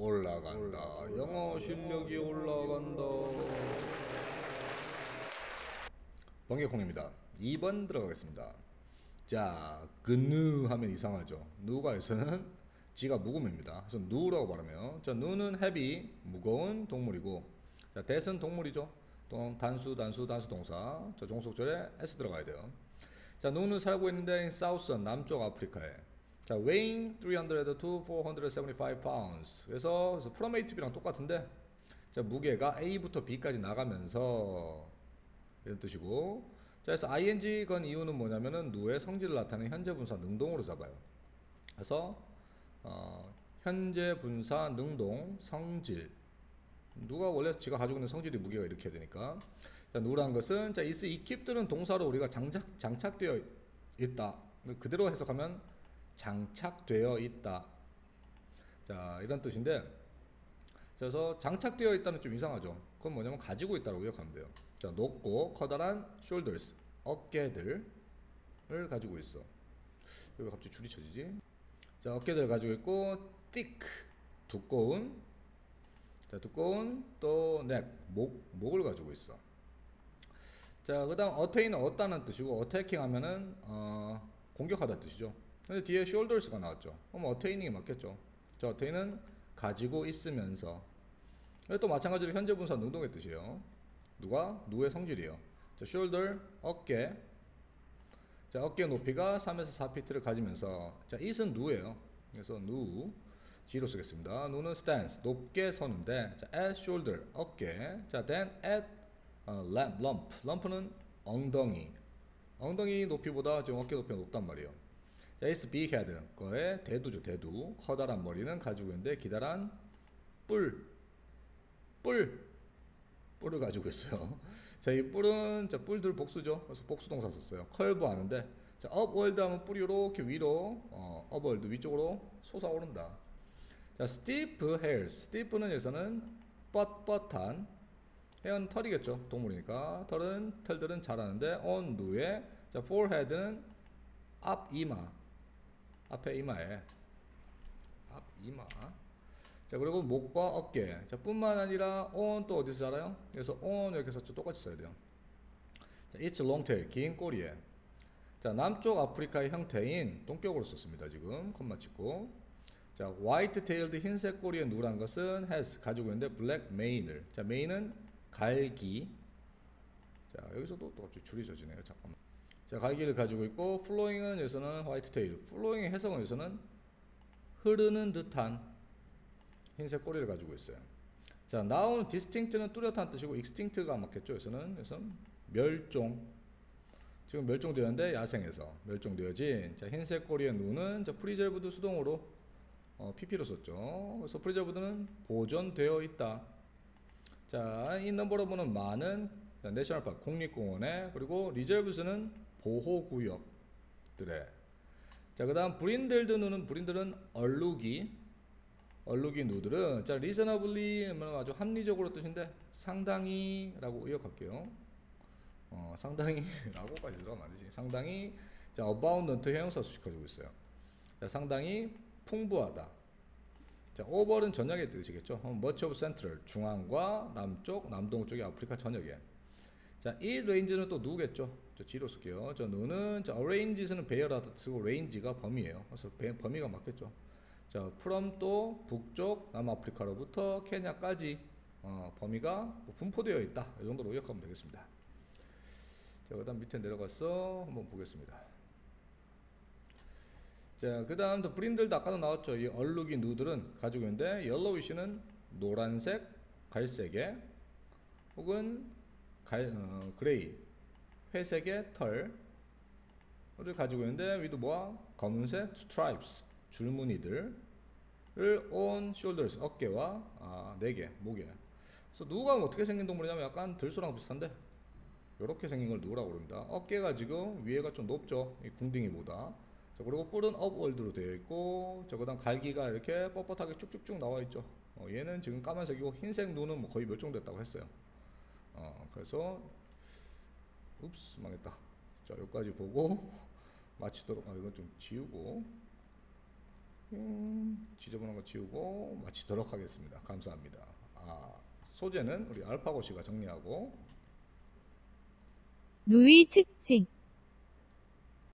올라간다. 영어 실력이 올라간다. 번개콩입니다. 2번 들어가겠습니다. 자, 그누 하면 이상하죠. 누가에서는 지가 무거움입니다. 그래서 누라고 말하면, 자, 누는 헤비, 무거운 동물이고, 자, 대선 동물이죠. 또 단수 동사. 자, 종속절에 s 들어가야 돼요. 자, 누는 살고 있는데 사우스 남쪽 아프리카에. 자, weighing 300 to 475 pounds. 그래서 from A to B랑 똑같은데, 자, 무게가 A부터 B까지 나가면서, 이런 뜻이고. 자, 그래서 ing 건 이유는 뭐냐면은 누의 성질을 나타내는 현재 분사 능동으로 잡아요. 그래서 현재 분사 능동 성질. 누가 원래 지가 가지고 있는 성질이 무게가 이렇게 해야 되니까. 자, 누란 것은, 자, is, is keep들은 동사로 우리가 장착되어 있다. 그대로 해석하면 장착되어 있다. 자, 이런 뜻인데, 그래서 장착되어 있다는 좀 이상하죠. 그건 뭐냐면 가지고 있다라고 기억하면 돼요. 자, 높고 커다란 shoulders, 어깨들을 가지고 있어. 왜 갑자기 줄이 쳐지지? 자, 어깨들을 가지고 있고, thick, 두꺼운, 자, 두꺼운 또 neck, 목을 가지고 있어. 자, 그 다음 attaining, 얻다는 뜻이고, attacking 하면은 공격하다는 뜻이죠. 근데 뒤에 shoulders가 나왔죠. 그럼 어테인이 맞겠죠. 자, 어테인은 가지고 있으면서. 또 마찬가지로 현재 분사 능동의 뜻이에요. 누가? 누의 성질이에요. 자, shoulder, 어깨. 자, 어깨 높이가 3에서 4피트를 가지면서. 자, is은 누예요. 그래서 누, g로 쓰겠습니다. 누는 stands, 높게 서는데. 자, at shoulder, 어깨. 자, then at lump. lump는 엉덩이. 엉덩이 높이보다 지금 어깨 높이가 높단 말이에요. 자, is big head. 그거의 대두죠, 대두. 커다란 머리는 가지고 있는데, 기다란 뿔을 가지고 있어요. 자, 이 뿔은, 자, 뿔들 복수죠. 그래서 복수동사 썼어요. 컬브 하는데, 자, upward 하면 뿔이 이렇게 위로, upward 위쪽으로 솟아오른다. 자, stiff hairs. stiff는 여기서는 뻣뻣한, 헤어는 털이겠죠. 동물이니까. 털들은 자라는데, on 누에, 자, forehead는 앞이마. 앞에 이마에 앞이마. 자, 그리고 목과 어깨. 자, 뿐만 아니라 on 또 어디서 자라요? 그래서 on 이렇게 해서 똑같이 써야 돼요. 자, it's long tail, 긴 꼬리에. 자, 남쪽 아프리카의 형태인 동격으로 썼습니다. 지금 콤마 찍고. 자, white tailed, 흰색 꼬리에 누란 것은 has, 가지고 있는데 black mane을. 자, mane은 갈기. 자, 여기서도 또 갑자기 줄이 젖지네요. 잠깐만. 자, 갈기를 가지고 있고, flowing은 여기서는 화이트 테일. flowing의 해석은 여기서는 흐르는 듯한 흰색 꼬리를 가지고 있어요. 자, noun distinct는 뚜렷한 뜻이고, extinct가 맞겠죠. 여기서는 멸종. 지금 멸종되었는데 야생에서 멸종되어진. 자, 흰색 꼬리의 눈은, 자, preserved 수동으로 pp로 썼죠. 그래서 preserved는 보존되어 있다. 자, 이 넘버러브는 많은, 자, 내셔널파크 국립공원에, 그리고 리저브스는 보호구역들에. 자, 그 다음 브린들드 누는, 브린들은 얼룩이 누들은, 자, reasonably 아주 합리적으로 뜻인데, 상당히 라고 의역할게요. 상당히 라고까지 들어가면 안 되지. 상당히, 자, abundant 형용사 수식 가지고 있어요. 자, 상당히 풍부하다. 자, over는 전역에 뜻이겠죠. much of central, 중앙과 남쪽, 남동쪽의 아프리카 전역에. 자, 이 레인지는 또 누겠죠. 저 G로 쓸게요. 저 누는, 자, arranges는 배열하다 쓰고, 레인지가 범위예요. 그래서 범위가 맞겠죠. 자, from 또 북쪽 남아프리카로부터 케냐까지 범위가 뭐 분포되어 있다. 이 정도로 요약하면 되겠습니다. 자, 그 다음 밑에 내려가서 한번 보겠습니다. 자, 그 다음 또 브린들도 아까도 나왔죠. 이 얼룩이 누들은 가지고 있는데, yellowish는 노란색, 갈색의, 혹은 그레이, 회색의 털을 가지고 있는데, 위도 뭐야? 검은색 stripes, 줄무늬들을 on shoulders, 어깨와 네 개, 목에. 그래서 누가 어떻게 생긴 동물이냐면 약간 들소랑 비슷한데, 요렇게 생긴 걸 누라고 합니다. 어깨가 지금 위에가 좀 높죠, 이 궁둥이보다. 자, 그리고 뿔은 upward로 되어 있고, 자, 그 다음 갈기가 이렇게 뻣뻣하게 쭉쭉쭉 나와 있죠. 얘는 지금 까만색이고, 흰색 눈은 뭐 거의 멸종됐다고 했어요. 그래서 읍스, 망했다. 자, 여기까지 보고 마치도록. 이건 좀 지우고. 지저분한 거 지우고 마치도록 하겠습니다. 감사합니다. 소재는 우리 알파고 씨가 정리하고. 누이 특징.